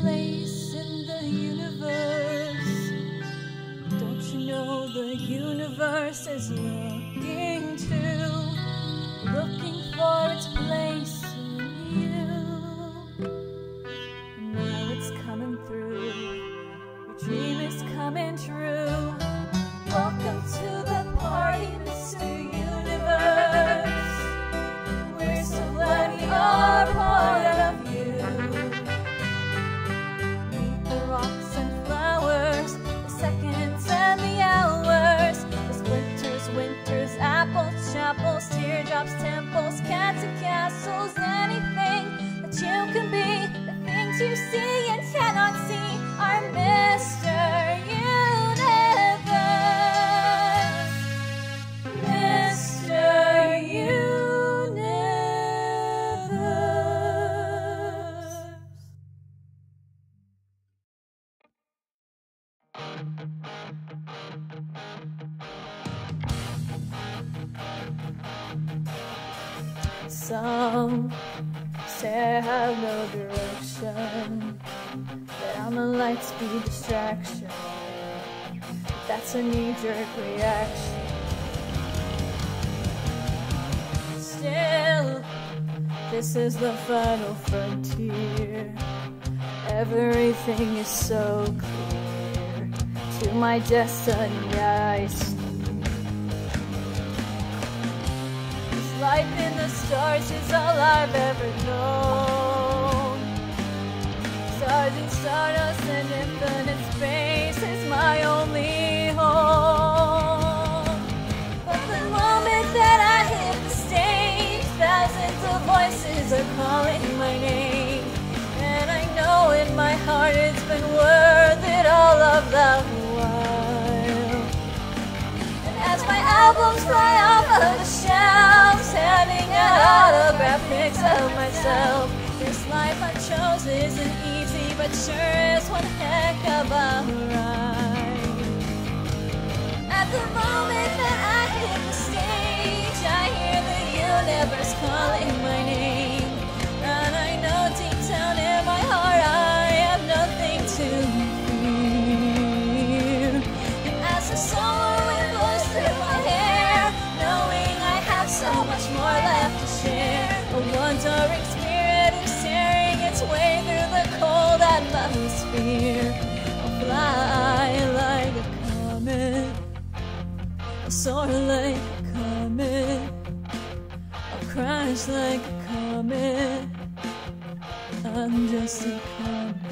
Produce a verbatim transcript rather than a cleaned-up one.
place in the universe. Don't you know the universe is looking to, looking for its place in you? Now it's coming through, your dream is coming true. Welcome to the party, Mister Universe. We're so glad we are part of you. Meet the rocks and flowers, the seconds and the hours, the splinters, winters, apples, chapels, teardrops, temples, cats and castles, anything that you can be. The things you see and cannot see are Mister Universe. Some say I have no direction, that I'm a light speed distraction, that's a knee-jerk reaction. Still, this is the final frontier, everything is so clear, to my destiny I see. Life in the stars is all I've ever known. Stars and stardust and infinite space is my only home. But the moment that I hit the stage, thousands of voices are calling my name, and I know in my heart it's been worth it all of the while. And as my albums fly off of the shelves, having an autograph mix of myself. This life I chose isn't easy, but sure is one heck of a ride. At the moment that I hit the stage, I hear the universe calling my name, and I know deep down in my heart I have nothing to fear. And as the solar wind blows through my hair, knowing I have so much more left to share, a wandering spirit who's tearing its way through the cold atmosphere. I'll fly like a comet, I'll soar like a comet, I'll crash like a comet, I'm just a comet.